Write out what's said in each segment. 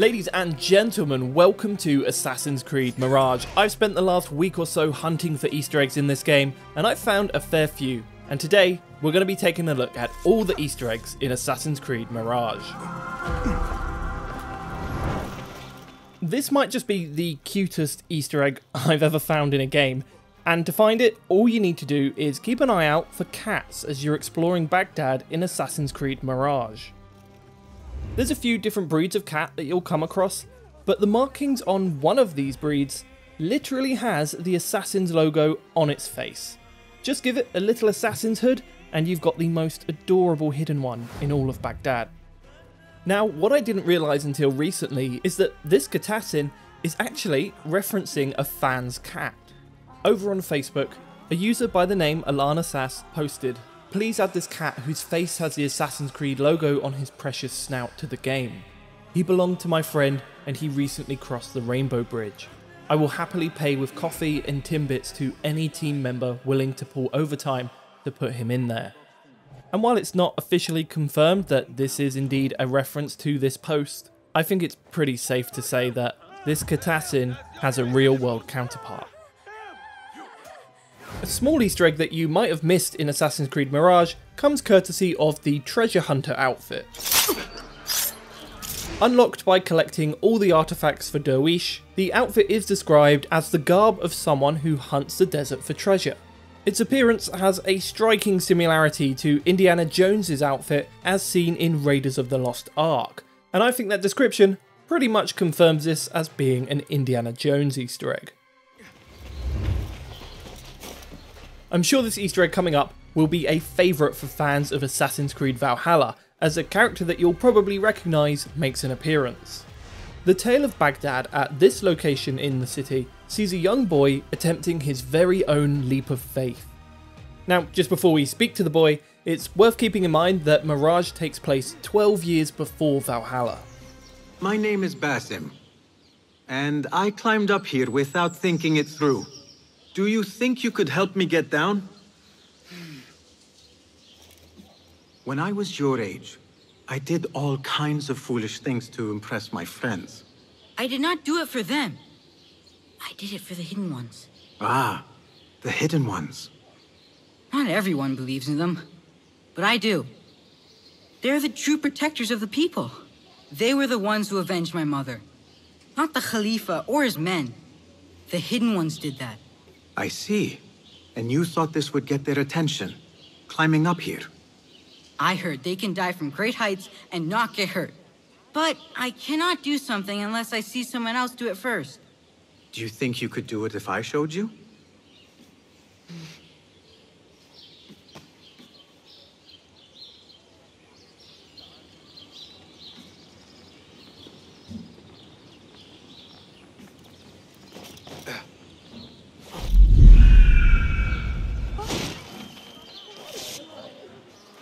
Ladies and gentlemen, welcome to Assassin's Creed Mirage. I've spent the last week or so hunting for Easter eggs in this game, and I've found a fair few. And today, we're going to be taking a look at all the Easter eggs in Assassin's Creed Mirage. This might just be the cutest Easter egg I've ever found in a game, and to find it, all you need to do is keep an eye out for cats as you're exploring Baghdad in Assassin's Creed Mirage. There's a few different breeds of cat that you'll come across, but the markings on one of these breeds literally has the Assassin's logo on its face. Just give it a little Assassin's hood and you've got the most adorable hidden one in all of Baghdad. Now, what I didn't realise until recently is that this Katassin is actually referencing a fan's cat. Over on Facebook, a user by the name Alana Sass posted, "Please add this cat whose face has the Assassin's Creed logo on his precious snout to the game. He belonged to my friend and he recently crossed the Rainbow Bridge. I will happily pay with coffee and Timbits to any team member willing to pull overtime to put him in there." And while it's not officially confirmed that this is indeed a reference to this post, I think it's pretty safe to say that this Katassin has a real-world counterpart. A small Easter egg that you might have missed in Assassin's Creed Mirage comes courtesy of the Treasure Hunter outfit. Unlocked by collecting all the artifacts for Derwish, the outfit is described as the garb of someone who hunts the desert for treasure. Its appearance has a striking similarity to Indiana Jones' outfit as seen in Raiders of the Lost Ark, and I think that description pretty much confirms this as being an Indiana Jones Easter egg. I'm sure this Easter egg coming up will be a favourite for fans of Assassin's Creed Valhalla, as a character that you'll probably recognise makes an appearance. The tale of Baghdad at this location in the city sees a young boy attempting his very own leap of faith. Now, just before we speak to the boy, it's worth keeping in mind that Mirage takes place 12 years before Valhalla. "My name is Basim, and I climbed up here without thinking it through. Do you think you could help me get down? When I was your age, I did all kinds of foolish things to impress my friends. I did not do it for them. I did it for the Hidden Ones." "Ah, the Hidden Ones." "Not everyone believes in them, but I do. They're the true protectors of the people. They were the ones who avenged my mother. Not the Khalifa or his men. The Hidden Ones did that." "I see. And you thought this would get their attention, climbing up here." "I heard they can die from great heights and not get hurt. But I cannot do something unless I see someone else do it first." "Do you think you could do it if I showed you?"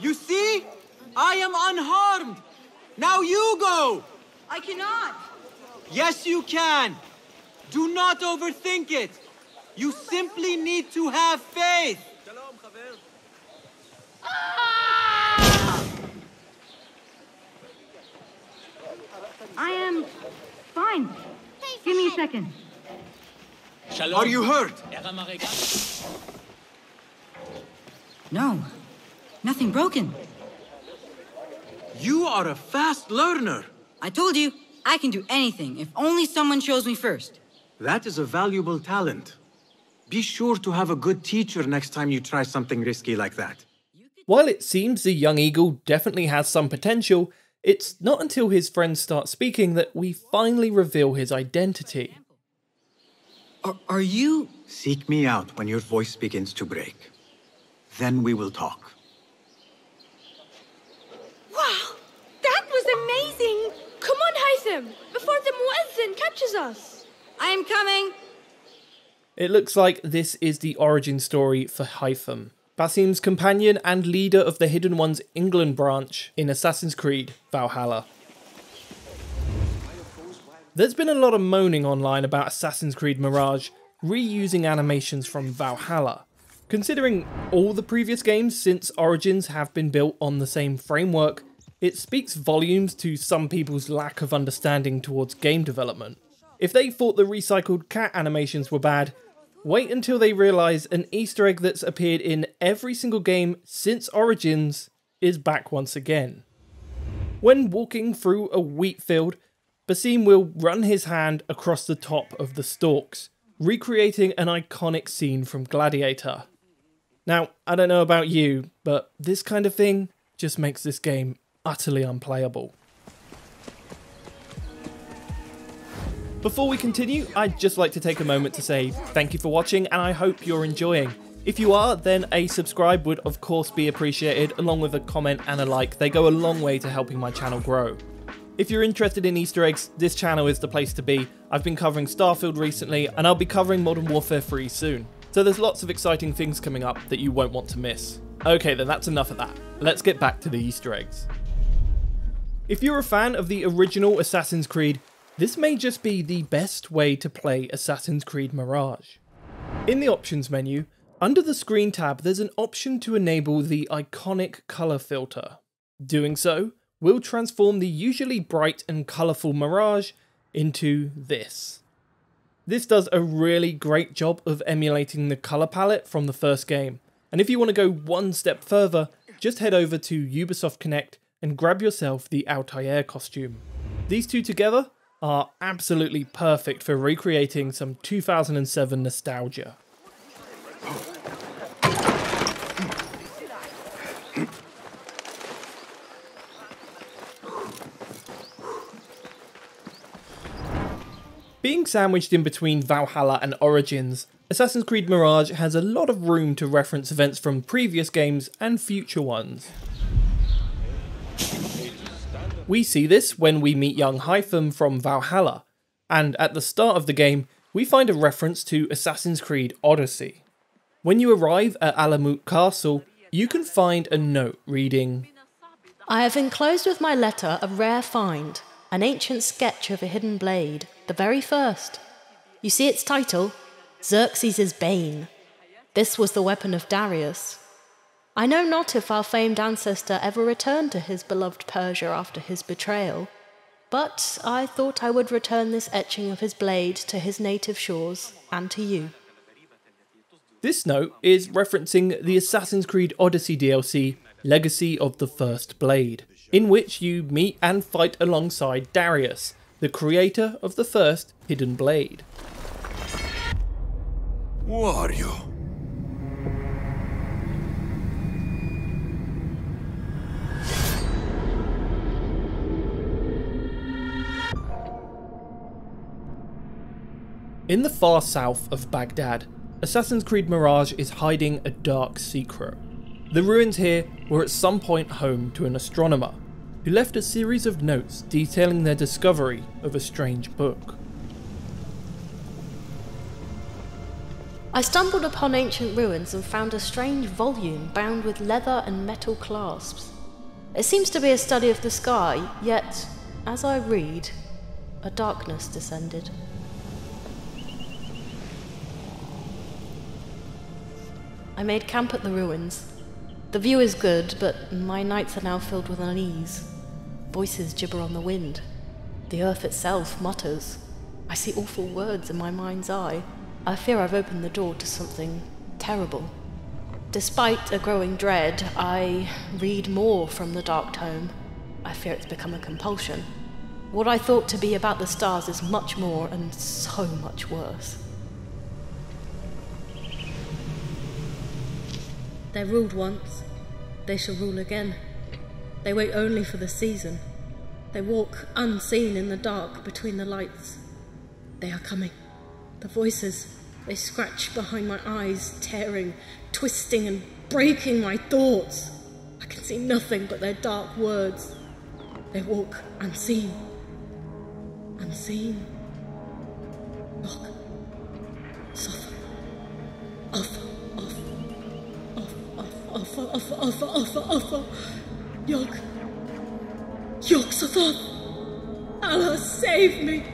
"You see? I am unharmed! Now you go!" "I cannot!" "Yes, you can! Do not overthink it! You simply need to have faith!" "I am fine. Give me a second." "Are you hurt?" "No. Nothing broken." "You are a fast learner." "I told you, I can do anything if only someone shows me first." "That is a valuable talent. Be sure to have a good teacher next time you try something risky like that." While it seems the young eagle definitely has some potential, it's not until his friends start speaking that we finally reveal his identity. Are you... "Seek me out when your voice begins to break. Then we will talk." "Wow, that was amazing! Come on, Hytham, before the Muezzin catches us." "I am coming." It looks like this is the origin story for Hytham, Basim's companion and leader of the Hidden Ones England branch in Assassin's Creed Valhalla. There's been a lot of moaning online about Assassin's Creed Mirage reusing animations from Valhalla. Considering all the previous games since Origins have been built on the same framework, It speaks volumes to some people's lack of understanding towards game development. If they thought the recycled cat animations were bad, wait until they realise an Easter egg that's appeared in every single game since Origins is back once again. When walking through a wheat field, Basim will run his hand across the top of the stalks, recreating an iconic scene from Gladiator. Now, I don't know about you, but this kind of thing just makes this game utterly unplayable. Before we continue, I'd just like to take a moment to say thank you for watching and I hope you're enjoying. If you are, then a subscribe would of course be appreciated, along with a comment and a like. They go a long way to helping my channel grow. If you're interested in Easter eggs, this channel is the place to be. I've been covering Starfield recently and I'll be covering Modern Warfare 3 soon. So there's lots of exciting things coming up that you won't want to miss. Okay then, that's enough of that. Let's get back to the Easter eggs. If you're a fan of the original Assassin's Creed, this may just be the best way to play Assassin's Creed Mirage. In the options menu, under the screen tab, there's an option to enable the iconic colour filter. Doing so will transform the usually bright and colourful Mirage into this. This does a really great job of emulating the colour palette from the first game. And if you want to go one step further, just head over to Ubisoft Connect and grab yourself the Altair costume. These two together are absolutely perfect for recreating some 2007 nostalgia. Being sandwiched in between Valhalla and Origins, Assassin's Creed Mirage has a lot of room to reference events from previous games and future ones. We see this when we meet young Hytham from Valhalla, and at the start of the game we find a reference to Assassin's Creed Odyssey. When you arrive at Alamut Castle, you can find a note reading, "I have enclosed with my letter a rare find, an ancient sketch of a hidden blade, the very first. You see its title, Xerxes' Bane. This was the weapon of Darius. I know not if our famed ancestor ever returned to his beloved Persia after his betrayal, but I thought I would return this etching of his blade to his native shores and to you." This note is referencing the Assassin's Creed Odyssey DLC, Legacy of the First Blade, in which you meet and fight alongside Darius, the creator of the first hidden blade. Who are you? In the far south of Baghdad, Assassin's Creed Mirage is hiding a dark secret. The ruins here were at some point home to an astronomer, who left a series of notes detailing their discovery of a strange book. "I stumbled upon ancient ruins and found a strange volume bound with leather and metal clasps. It seems to be a study of the sky, yet, as I read, a darkness descended." "I made camp at the ruins. The view is good, but my nights are now filled with unease. Voices gibber on the wind. The earth itself mutters. I see awful words in my mind's eye. I fear I've opened the door to something terrible. Despite a growing dread, I read more from the dark tome. I fear it's become a compulsion. What I thought to be about the stars is much more and so much worse. They ruled once, they shall rule again. They wait only for the season. They walk unseen in the dark between the lights. They are coming. The voices, they scratch behind my eyes, tearing, twisting and breaking my thoughts. I can see nothing but their dark words. They walk unseen. Unseen. Yog-Sothoth. Yog-Sothoth. Allah save me."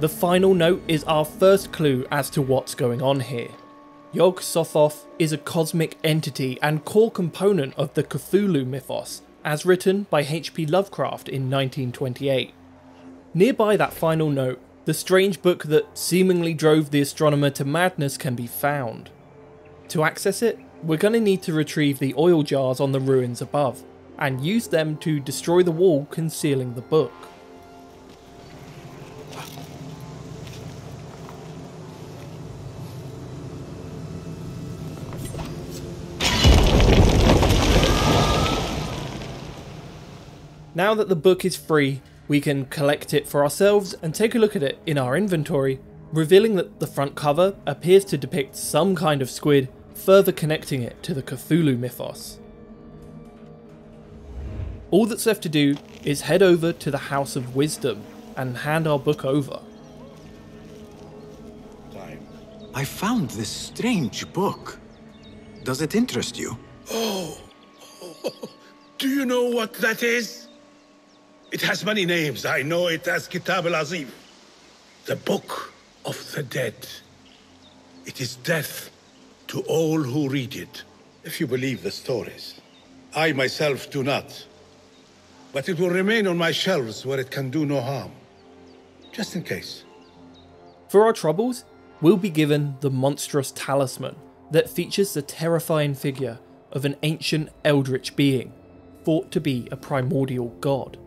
The final note is our first clue as to what's going on here. Yog-Sothoth is a cosmic entity and core component of the Cthulhu Mythos, as written by H.P. Lovecraft in 1928. Nearby that final note, the strange book that seemingly drove the astronomer to madness can be found. To access it, we're going to need to retrieve the oil jars on the ruins above, and use them to destroy the wall concealing the book. Now that the book is free, we can collect it for ourselves and take a look at it in our inventory, revealing that the front cover appears to depict some kind of squid, further connecting it to the Cthulhu mythos. All that's left to do is head over to the House of Wisdom and hand our book over. I found this strange book. Does it interest you? Oh, do you know what that is? It has many names. I know it as Kitab al Azif, the Book of the Dead. It is death to all who read it, if you believe the stories. I myself do not. But it will remain on my shelves where it can do no harm, just in case. For our troubles, we'll be given the monstrous talisman that features the terrifying figure of an ancient eldritch being, thought to be a primordial god.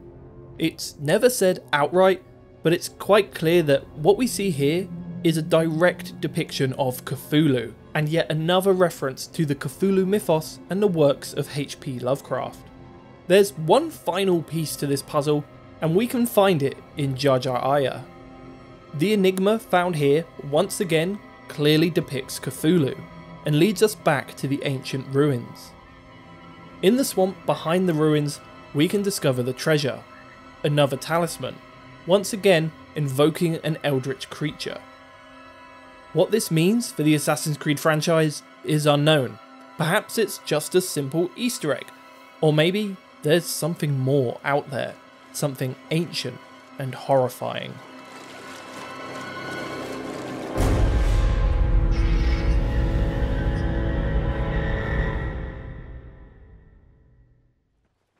It's never said outright, but it's quite clear that what we see here is a direct depiction of Cthulhu, and yet another reference to the Cthulhu mythos and the works of H.P. Lovecraft. There's one final piece to this puzzle, and we can find it in Jar Jar Aya. The enigma found here, once again, clearly depicts Cthulhu, and leads us back to the ancient ruins. In the swamp behind the ruins, we can discover the treasure, another talisman, once again invoking an eldritch creature. What this means for the Assassin's Creed franchise is unknown. Perhaps it's just a simple Easter egg, or maybe there's something more out there, something ancient and horrifying.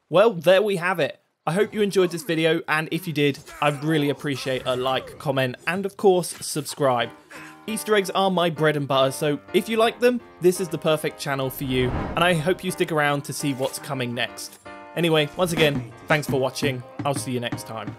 Well, there we have it. I hope you enjoyed this video, and if you did, I'd really appreciate a like, comment, and of course, subscribe. Easter eggs are my bread and butter, so if you like them, this is the perfect channel for you, and I hope you stick around to see what's coming next. Anyway, once again, thanks for watching. I'll see you next time.